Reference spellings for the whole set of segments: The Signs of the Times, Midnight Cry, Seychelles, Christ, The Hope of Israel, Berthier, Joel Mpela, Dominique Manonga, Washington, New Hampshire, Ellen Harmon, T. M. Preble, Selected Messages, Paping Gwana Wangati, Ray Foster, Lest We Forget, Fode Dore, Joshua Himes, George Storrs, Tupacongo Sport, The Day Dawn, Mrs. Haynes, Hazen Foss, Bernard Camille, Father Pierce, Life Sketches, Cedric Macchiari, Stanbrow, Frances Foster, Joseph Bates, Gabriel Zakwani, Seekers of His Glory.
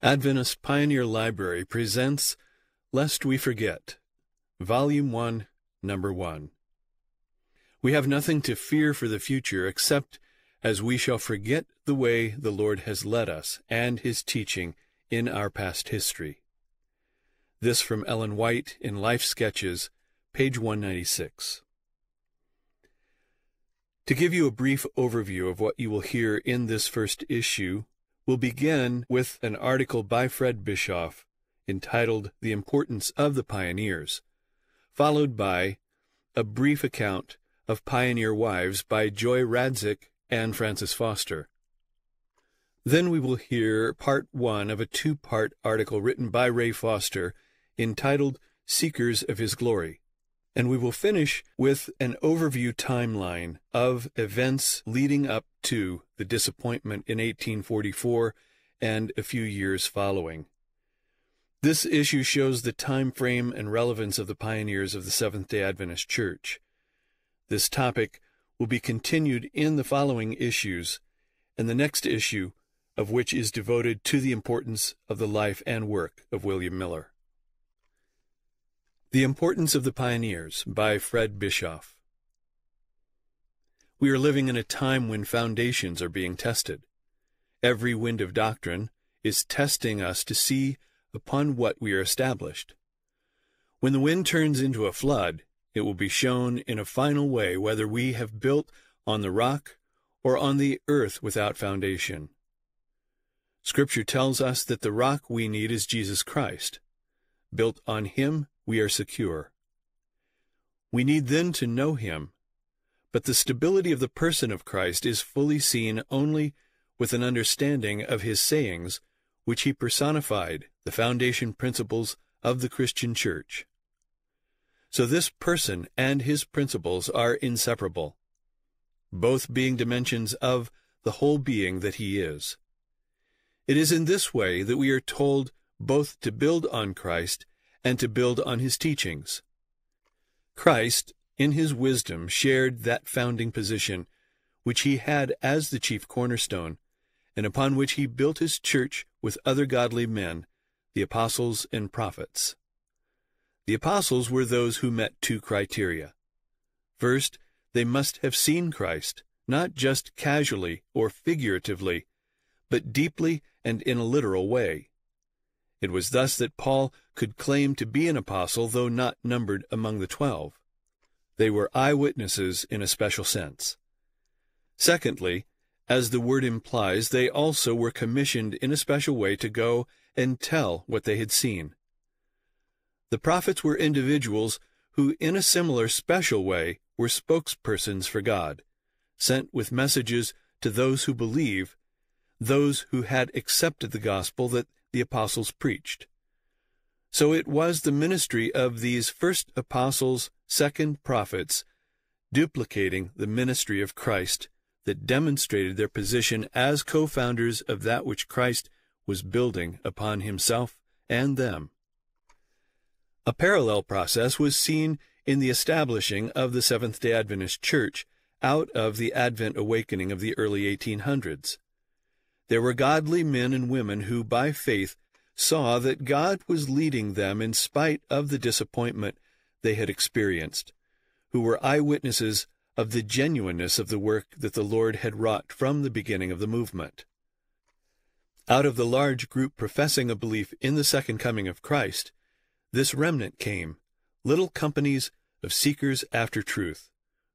Adventist Pioneer Library presents Lest We Forget, Volume 1, Number 1. We have nothing to fear for the future except as we shall forget the way the Lord has led us and His teaching in our past history. This from Ellen White in Life Sketches, page 196. To give you a brief overview of what you will hear in this first issue, we'll begin with an article by Fred Bischoff entitled The Importance of the Pioneers, followed by a brief account of Pioneer Wives by Joy Radzik and Frances Foster. Then we will hear part one of a two-part article written by Ray Foster entitled Seekers of His Glory, and we will finish with an overview timeline of events leading up to the disappointment in 1844 and a few years following. This issue shows the time frame and relevance of the pioneers of the Seventh-day Adventist Church. This topic will be continued in the following issues, and the next issue of which is devoted to the importance of the life and work of William Miller. The Importance of the Pioneers by Fred Bischoff. We are living in a time when foundations are being tested. Every wind of doctrine is testing us to see upon what we are established. When the wind turns into a flood, it will be shown in a final way whether we have built on the rock or on the earth without foundation. Scripture tells us that the rock we need is Jesus Christ. Built on Him, we are secure. We need then to know Him, but the stability of the person of Christ is fully seen only with an understanding of His sayings, which He personified, the foundation principles of the Christian Church. So this person and His principles are inseparable, both being dimensions of the whole being that He is. It is in this way that we are told both to build on Christ and to build on His teachings. Christ, in His wisdom, shared that founding position which He had as the chief cornerstone, and upon which He built His church with other godly men, the apostles and prophets. The apostles were those who met two criteria. First, they must have seen Christ, not just casually or figuratively, but deeply and in a literal way. It was thus that Paul could claim to be an apostle, though not numbered among the 12. They were eyewitnesses in a special sense. Secondly, as the word implies, they also were commissioned in a special way to go and tell what they had seen. The prophets were individuals who, in a similar special way, were spokespersons for God, sent with messages to those who believe, those who had accepted the gospel that the apostles preached. So it was the ministry of these first apostles, second prophets, duplicating the ministry of Christ, that demonstrated their position as co-founders of that which Christ was building upon Himself and them. A parallel process was seen in the establishing of the Seventh-day Adventist Church out of the Advent awakening of the early 1800s. There were godly men and women who, by faith, saw that God was leading them in spite of the disappointment they had experienced, who were eyewitnesses of the genuineness of the work that the Lord had wrought from the beginning of the movement. Out of the large group professing a belief in the second coming of Christ, this remnant came, little companies of seekers after truth,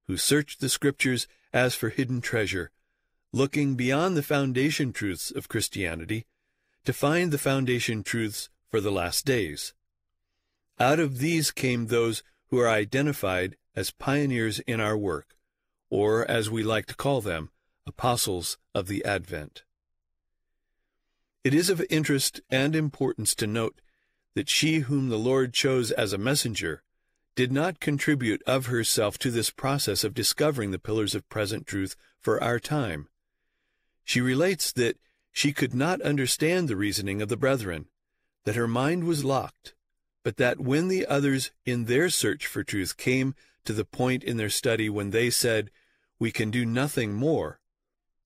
who searched the Scriptures as for hidden treasure, looking beyond the foundation truths of Christianity to find the foundation truths for the last days. Out of these came those who are identified as pioneers in our work, or, as we like to call them, apostles of the Advent. It is of interest and importance to note that she whom the Lord chose as a messenger did not contribute of herself to this process of discovering the pillars of present truth for our time. She relates that she could not understand the reasoning of the brethren, that her mind was locked, but that when the others in their search for truth came to the point in their study when they said, "We can do nothing more,"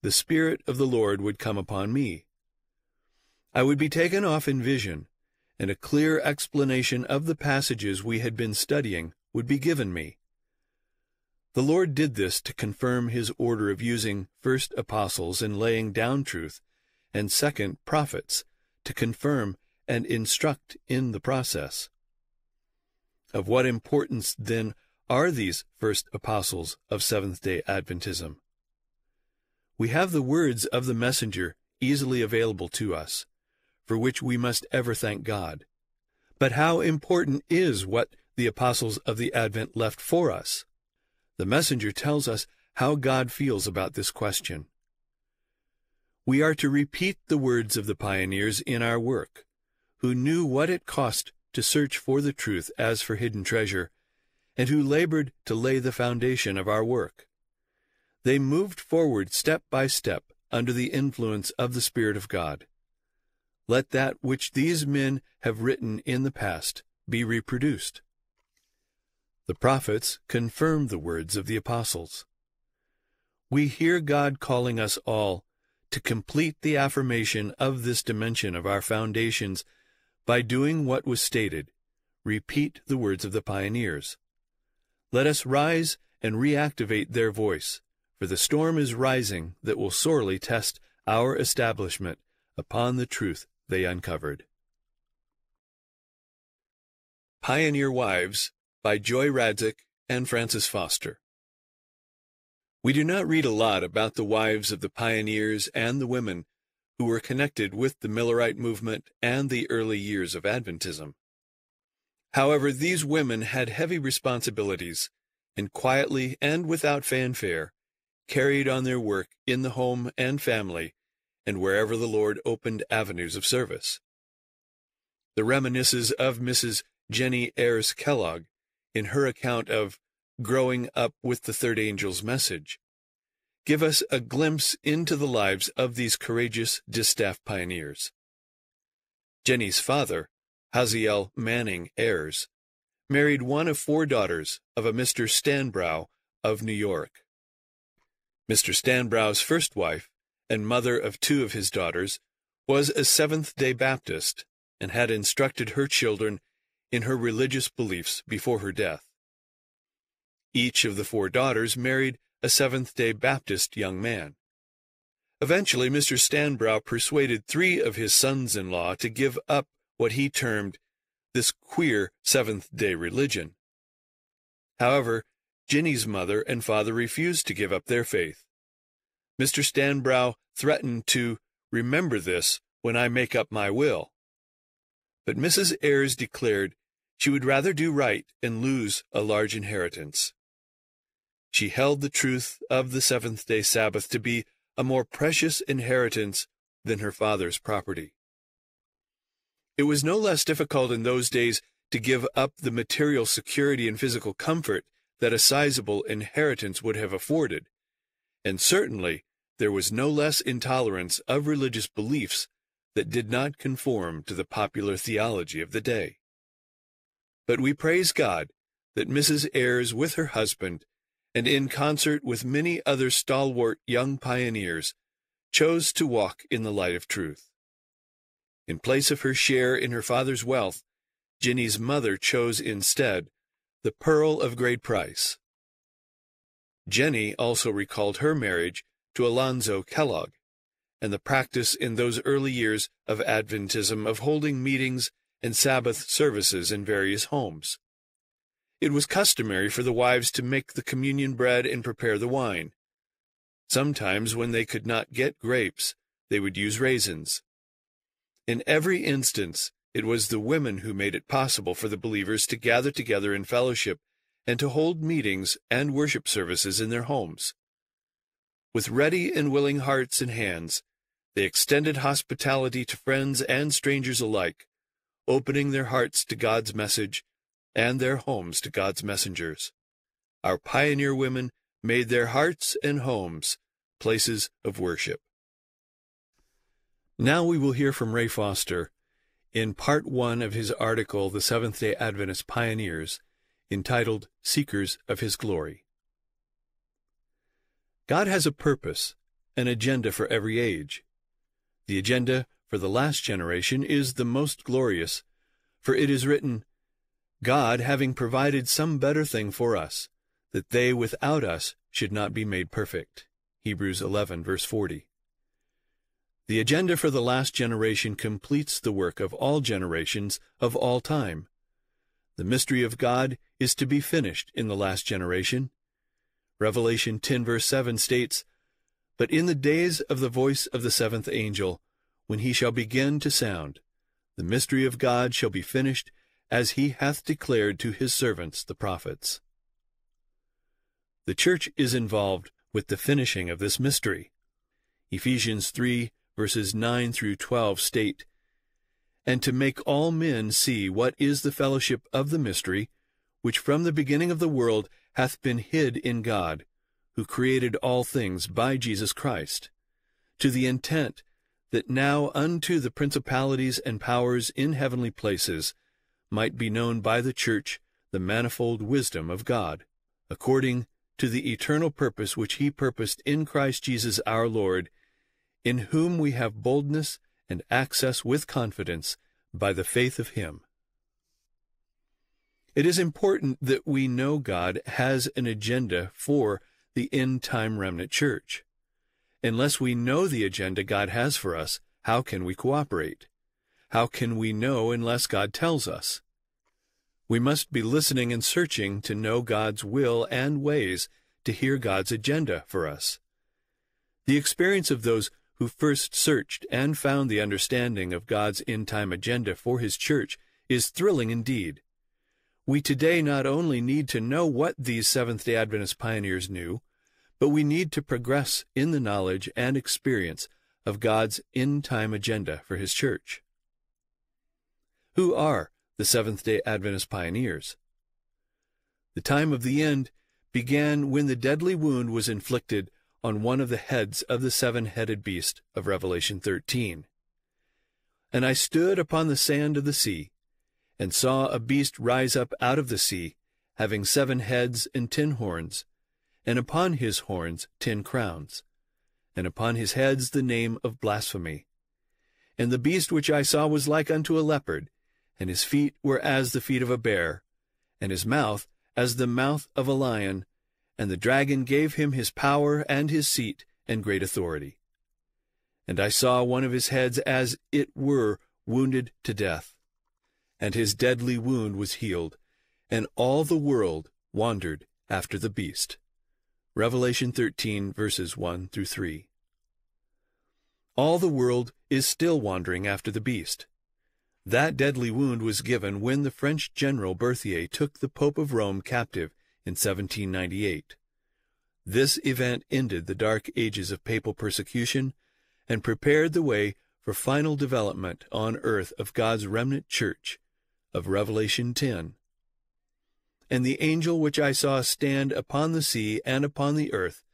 the Spirit of the Lord would come upon me. I would be taken off in vision, and a clear explanation of the passages we had been studying would be given me. The Lord did this to confirm his order of using first apostles in laying down truth, and second prophets to confirm and instruct in the process. Of what importance, then, are these first apostles of Seventh-day Adventism? We have the words of the messenger easily available to us, for which we must ever thank God. But how important is what the apostles of the Advent left for us? The messenger tells us how God feels about this question. We are to repeat the words of the pioneers in our work, who knew what it cost to search for the truth as for hidden treasure, and who labored to lay the foundation of our work. They moved forward step by step under the influence of the Spirit of God. Let that which these men have written in the past be reproduced. The prophets confirm the words of the apostles. We hear God calling us all to complete the affirmation of this dimension of our foundations by doing what was stated, repeat the words of the pioneers. Let us rise and reactivate their voice, for the storm is rising that will sorely test our establishment upon the truth they uncovered. Pioneer Wives by Joy Radzik and Frances Foster. We do not read a lot about the wives of the pioneers and the women who were connected with the Millerite movement and the early years of Adventism. However, these women had heavy responsibilities, and quietly and without fanfare, carried on their work in the home and family, and wherever the Lord opened avenues of service. The reminiscences of Mrs. Jenny Ayres Kellogg in her account of Growing Up with the Third Angel's Message give us a glimpse into the lives of these courageous distaff pioneers. Jenny's father, Haziel Manning Ayres, married one of four daughters of a Mr. Stanbrow of New York. Mr. Stanbrow's first wife, and mother of two of his daughters, was a Seventh-day Baptist and had instructed her children in her religious beliefs before her death. Each of the four daughters married a Seventh-day Baptist young man. Eventually, Mr. Stanbrow persuaded three of his sons-in-law to give up what he termed this queer Seventh-day religion. However, Jenny's mother and father refused to give up their faith. Mr. Stanbrow threatened to remember this when I make up my will. But Mrs. Ayres declared she would rather do right and lose a large inheritance. She held the truth of the Seventh-day Sabbath to be a more precious inheritance than her father's property. It was no less difficult in those days to give up the material security and physical comfort that a sizable inheritance would have afforded, and certainly there was no less intolerance of religious beliefs that did not conform to the popular theology of the day. But we praise God that Mrs. Ayres, with her husband, and in concert with many other stalwart young pioneers, chose to walk in the light of truth. In place of her share in her father's wealth, Jenny's mother chose instead the pearl of great price. Jenny also recalled her marriage to Alonzo Kellogg, and the practice in those early years of Adventism of holding meetings and Sabbath services in various homes. It was customary for the wives to make the communion bread and prepare the wine. Sometimes, when they could not get grapes, they would use raisins. In every instance, it was the women who made it possible for the believers to gather together in fellowship and to hold meetings and worship services in their homes. With ready and willing hearts and hands, they extended hospitality to friends and strangers alike, opening their hearts to God's message and their homes to God's messengers. Our pioneer women made their hearts and homes places of worship. Now we will hear from Ray Foster in Part 1 of his article, The Seventh-day Adventist Pioneers, entitled Seekers of His Glory. God has a purpose, an agenda for every age. The agenda for the last generation is the most glorious, for it is written, God, having provided some better thing for us, that they without us should not be made perfect. Hebrews 11, verse 40. The agenda for the last generation completes the work of all generations of all time. The mystery of God is to be finished in the last generation. Revelation 10, verse 7 states, But in the days of the voice of the seventh angel, when he shall begin to sound, the mystery of God shall be finished, as he hath declared to his servants the prophets. The church is involved with the finishing of this mystery. Ephesians 3, verses 9 through 12 state, And to make all men see what is the fellowship of the mystery, which from the beginning of the world hath been hid in God, who created all things by Jesus Christ, to the intent that now unto the principalities and powers in heavenly places might be known by the church the manifold wisdom of God, according to the eternal purpose which he purposed in Christ Jesus our Lord, in whom we have boldness and access with confidence by the faith of him. It is important that we know God has an agenda for the end-time remnant church. Unless we know the agenda God has for us, how can we cooperate? How can we know unless God tells us? We must be listening and searching to know God's will and ways, to hear God's agenda for us. The experience of those who first searched and found the understanding of God's end-time agenda for his church is thrilling indeed. We today not only need to know what these Seventh-day Adventist pioneers knew, but we need to progress in the knowledge and experience of God's end-time agenda for his church. Who are the Seventh-day Adventist pioneers? The time of the end began when the deadly wound was inflicted on one of the heads of the seven-headed beast of Revelation 13. And I stood upon the sand of the sea, and saw a beast rise up out of the sea, having 7 heads and 10 horns, and upon his horns 10 crowns, and upon his heads the name of blasphemy. And the beast which I saw was like unto a leopard, and his feet were as the feet of a bear, and his mouth as the mouth of a lion, and the dragon gave him his power and his seat and great authority. And I saw one of his heads as it were wounded to death, and his deadly wound was healed, and all the world wandered after the beast. Revelation 13, verses 1 through 3. All the world is still wandering after the beast. That deadly wound was given when the French general Berthier took the Pope of Rome captive in 1798. This event ended the dark ages of papal persecution and prepared the way for final development on earth of God's remnant church of Revelation 10. And the angel which I saw stand upon the sea and upon the earth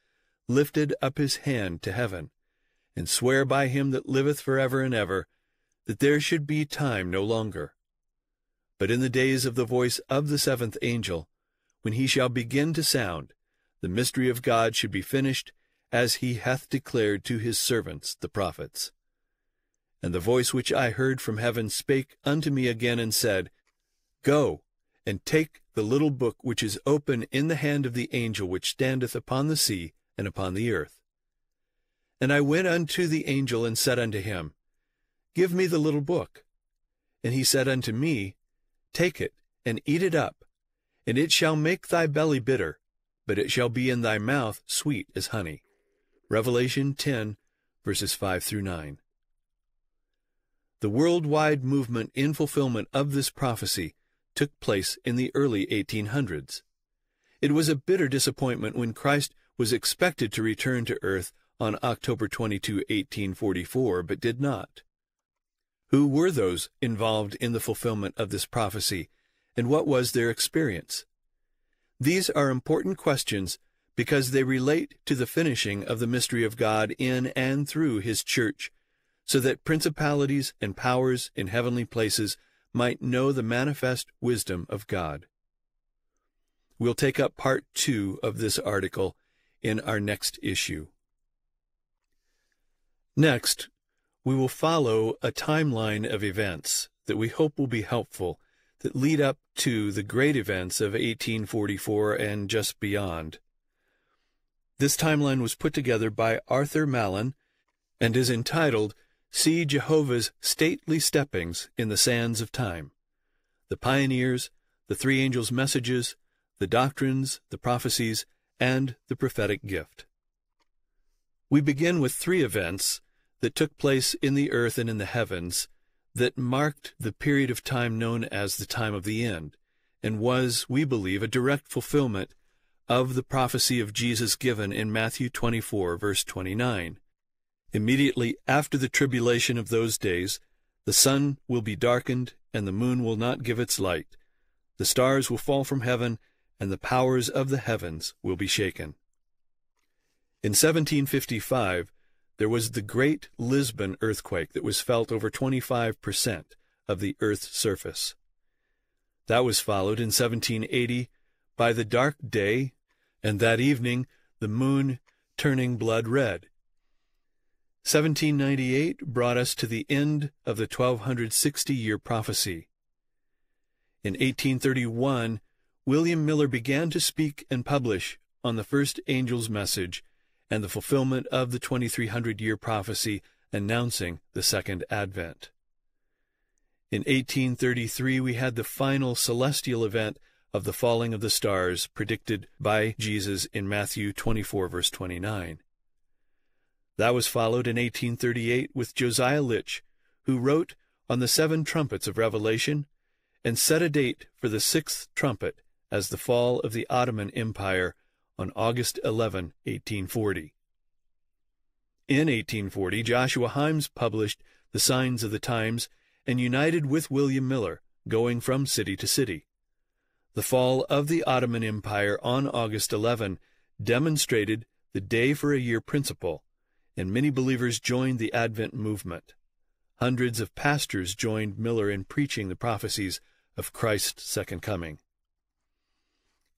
lifted up his hand to heaven, and sware by him that liveth forever and ever, that there should be time no longer. But in the days of the voice of the seventh angel, when he shall begin to sound, the mystery of God should be finished, as he hath declared to his servants the prophets. And the voice which I heard from heaven spake unto me again and said, Go, and take the little book which is open in the hand of the angel which standeth upon the sea and upon the earth. And I went unto the angel and said unto him, Give me the little book. And he said unto me, Take it, and eat it up, and it shall make thy belly bitter, but it shall be in thy mouth sweet as honey. Revelation 10, verses 5 through 9. The worldwide movement in fulfillment of this prophecy took place in the early 1800s. It was a bitter disappointment when Christ was expected to return to earth on October 22, 1844, but did not. Who were those involved in the fulfillment of this prophecy, and what was their experience? These are important questions because they relate to the finishing of the mystery of God in and through his church, so that principalities and powers in heavenly places might know the manifest wisdom of God. We'll take up part 2 of this article in our next issue. Next, we will follow a timeline of events that we hope will be helpful that lead up to the great events of 1844 and just beyond. This timeline was put together by Arthur Mallon and is entitled See Jehovah's Stately Steppings in the Sands of Time, The Pioneers, the Three Angels' Messages, the Doctrines, the Prophecies, and the Prophetic Gift. We begin with three events that took place in the earth and in the heavens that marked the period of time known as the time of the end, and was, we believe, a direct fulfillment of the prophecy of Jesus given in Matthew 24, verse 29. Immediately after the tribulation of those days, the sun will be darkened, and the moon will not give its light. The stars will fall from heaven, and the powers of the heavens will be shaken. In 1755, there was the Great Lisbon Earthquake that was felt over 25% of the Earth's surface. That was followed in 1780 by the dark day, and that evening the moon turning blood red. 1798 brought us to the end of the 1260-year prophecy. In 1831, William Miller began to speak and publish on the first angel's message and the fulfillment of the 2300-year prophecy announcing the Second Advent. In 1833, we had the final celestial event of the falling of the stars predicted by Jesus in Matthew 24, verse 29. That was followed in 1838 with Josiah Litch, who wrote on the seven trumpets of Revelation and set a date for the sixth trumpet as the fall of the Ottoman Empire on August 11, 1840. In 1840, Joshua Himes published The Signs of the Times and united with William Miller, going from city to city. The fall of the Ottoman Empire on August 11 demonstrated the day-for-a-year principle, and many believers joined the Advent movement. Hundreds of pastors joined Miller in preaching the prophecies of Christ's second coming.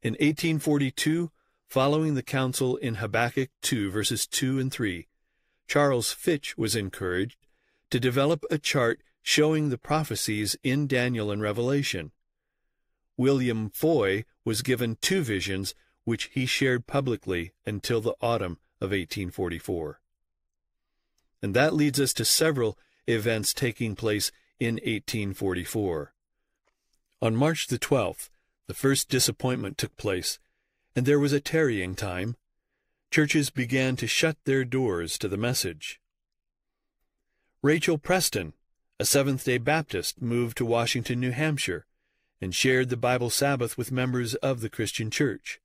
In 1842, following the council in Habakkuk 2, verses 2 and 3, Charles Fitch was encouraged to develop a chart showing the prophecies in Daniel and Revelation. William Foy was given two visions, which he shared publicly until the autumn of 1844. And that leads us to several events taking place in 1844. On March the 12th, the first disappointment took place, and there was a tarrying time. Churches began to shut their doors to the message. Rachel Preston, a Seventh-day Baptist, moved to Washington, New Hampshire, and shared the Bible Sabbath with members of the Christian Church.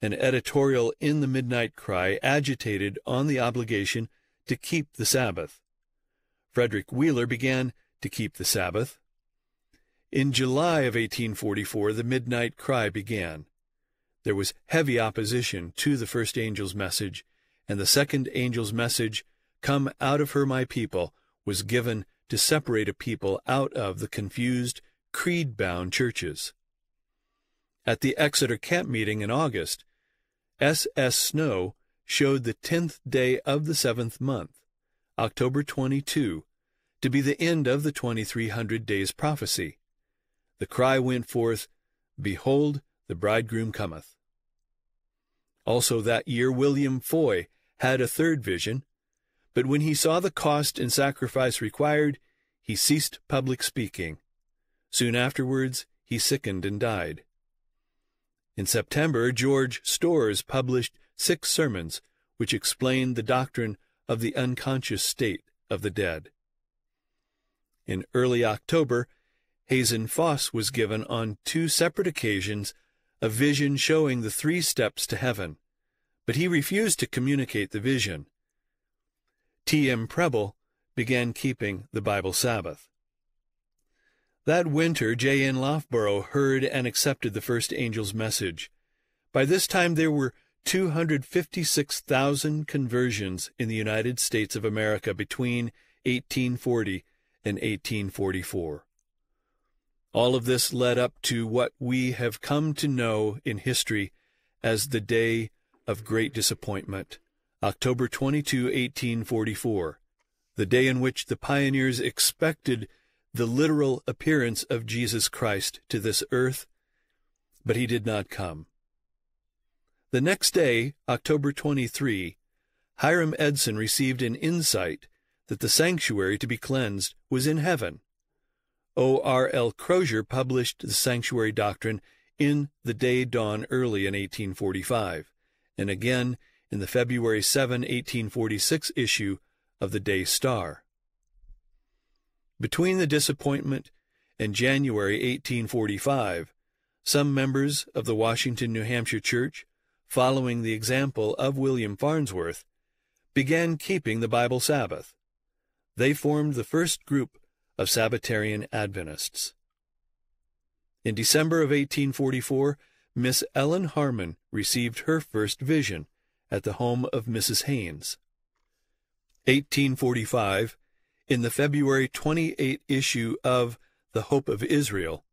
An editorial in the Midnight Cry agitated on the obligation to keep the Sabbath. Frederick Wheeler began to keep the Sabbath. In July of 1844, the Midnight Cry began. There was heavy opposition to the first angel's message, and the second angel's message, Come out of her, my people, was given to separate a people out of the confused, creed-bound churches. At the Exeter camp meeting in August, S.S. Snow showed the 10th day of the 7th month, October 22, to be the end of the 2300 days prophecy. The cry went forth, Behold, the bridegroom cometh. Also that year William Foy had a third vision, but when he saw the cost and sacrifice required, he ceased public speaking. Soon afterwards he sickened and died. In September, George Storrs published 6 sermons which explained the doctrine of the unconscious state of the dead. In early October, Hazen Foss was given on 2 separate occasions a vision showing the 3 steps to heaven, but he refused to communicate the vision. T. M. Preble began keeping the Bible Sabbath. That winter, J. N. Loughborough heard and accepted the first angel's message. By this time there were 256,000 conversions in the United States of America between 1840 and 1844. All of this led up to what we have come to know in history as the Day of Great Disappointment, October 22, 1844, the day in which the pioneers expected the literal appearance of Jesus Christ to this earth, but he did not come. The next day, October 23, Hiram Edson received an insight that the sanctuary to be cleansed was in heaven. O. R. L. Crozier published the sanctuary doctrine in The Day Dawn Early in 1845, and again in the February 7, 1846 issue of the Day Star. Between the disappointment and January 1845, some members of the Washington, New Hampshire Church, following the example of William Farnsworth, began keeping the Bible Sabbath. They formed the first group of Sabbatarian Adventists. In December of 1844, Miss Ellen Harmon received her first vision at the home of Mrs. Haynes. 1845, in the February 28 issue of The Hope of Israel,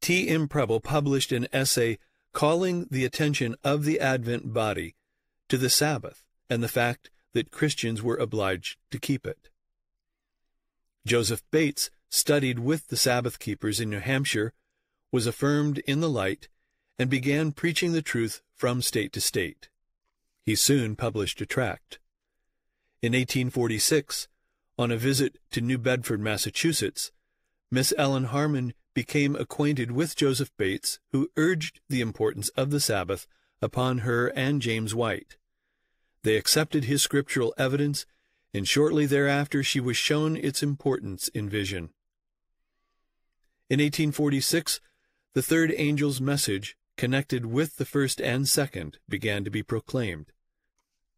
T. M. Preble published an essay calling the attention of the Advent body to the Sabbath and the fact that Christians were obliged to keep it. Joseph Bates studied with the Sabbath keepers in New Hampshire, was affirmed in the light, and began preaching the truth from state to state. He soon published a tract. In 1846, on a visit to New Bedford, Massachusetts, Miss Ellen Harmon became acquainted with Joseph Bates, who urged the importance of the Sabbath upon her and James White. They accepted his scriptural evidence, and shortly thereafter she was shown its importance in vision. In 1846, the third angel's message, connected with the first and second, began to be proclaimed.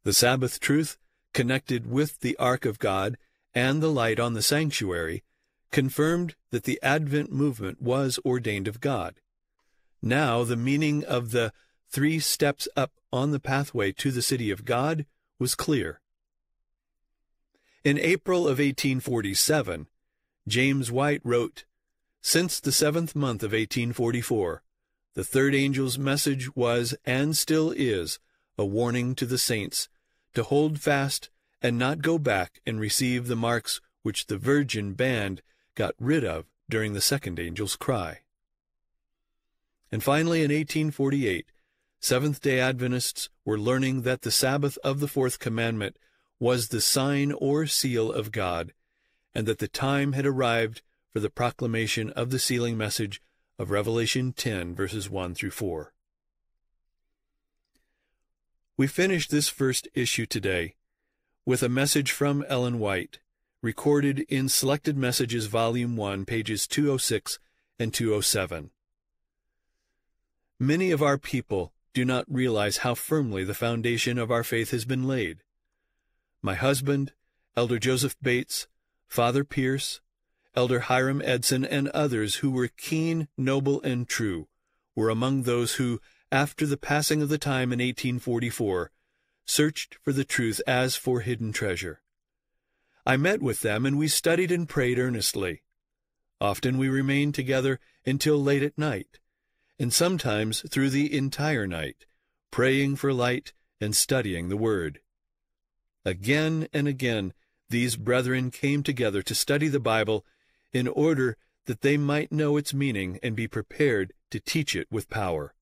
The Sabbath truth, connected with the ark of God and the light on the sanctuary, confirmed that the Advent movement was ordained of God. Now the meaning of the 3 steps up on the pathway to the city of God was clear. In April of 1847, James White wrote, "Since the 7th month of 1844, the third angel's message was, and still is, a warning to the saints to hold fast and not go back and receive the marks which the virgin band got rid of during the second angel's cry." And finally, in 1848, Seventh-day Adventists were learning that the Sabbath of the fourth commandment was the sign or seal of God, and that the time had arrived for the proclamation of the sealing message of Revelation 10, verses 1 through 4. We finish this first issue today with a message from Ellen White, recorded in Selected Messages, Volume 1, pages 206 and 207. Many of our people do not realize how firmly the foundation of our faith has been laid. My husband, Elder Joseph Bates, Father Pierce, Elder Hiram Edson, and others who were keen, noble, and true, were among those who, after the passing of the time in 1844, searched for the truth as for hidden treasure. I met with them, and we studied and prayed earnestly. Often we remained together until late at night, and sometimes through the entire night, praying for light and studying the Word. Again and again these brethren came together to study the Bible in order that they might know its meaning and be prepared to teach it with power.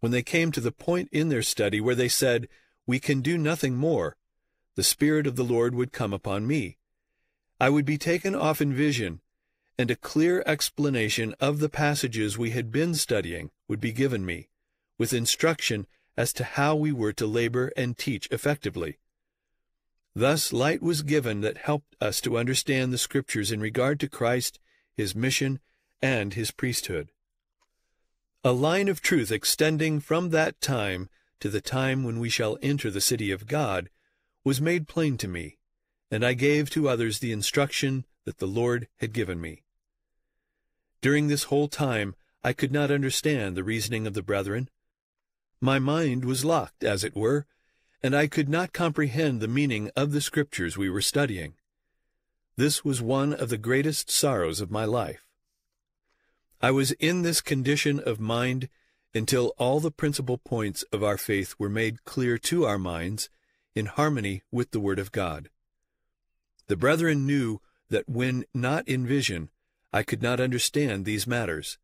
When they came to the point in their study where they said, "We can do nothing more," the Spirit of the Lord would come upon me. I would be taken off in vision, and a clear explanation of the passages we had been studying would be given me, with instruction as to how we were to labor and teach effectively. Thus light was given that helped us to understand the Scriptures in regard to Christ, His mission, and His priesthood. A line of truth extending from that time to the time when we shall enter the city of God was made plain to me, and I gave to others the instruction that the Lord had given me. During this whole time I could not understand the reasoning of the brethren. My mind was locked, as it were, and I could not comprehend the meaning of the Scriptures we were studying. This was one of the greatest sorrows of my life. I was in this condition of mind until all the principal points of our faith were made clear to our minds in harmony with the Word of God. The brethren knew that when not in vision, I could not understand these matters,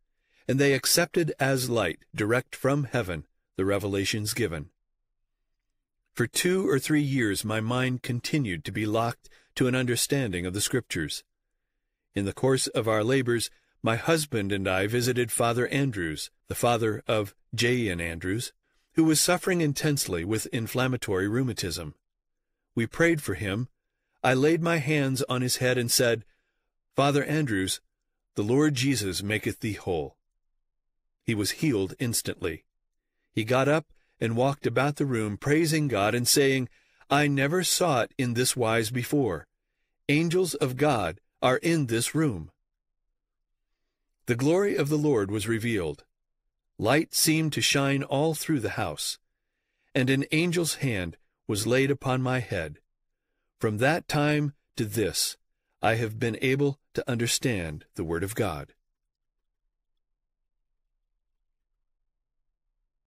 and they accepted as light, direct from heaven, the revelations given. For 2 or 3 years my mind continued to be locked to an understanding of the Scriptures. In the course of our labors, my husband and I visited Father Andrews, the father of J. N. Andrews, who was suffering intensely with inflammatory rheumatism. We prayed for him. I laid my hands on his head and said, Father Andrews, the Lord Jesus maketh thee whole. He was healed instantly. He got up and walked about the room, praising God and saying, I never saw it in this wise before. Angels of God are in this room. The glory of the Lord was revealed. Light seemed to shine all through the house, and an angel's hand was laid upon my head. From that time to this, I have been able to understand the Word of God.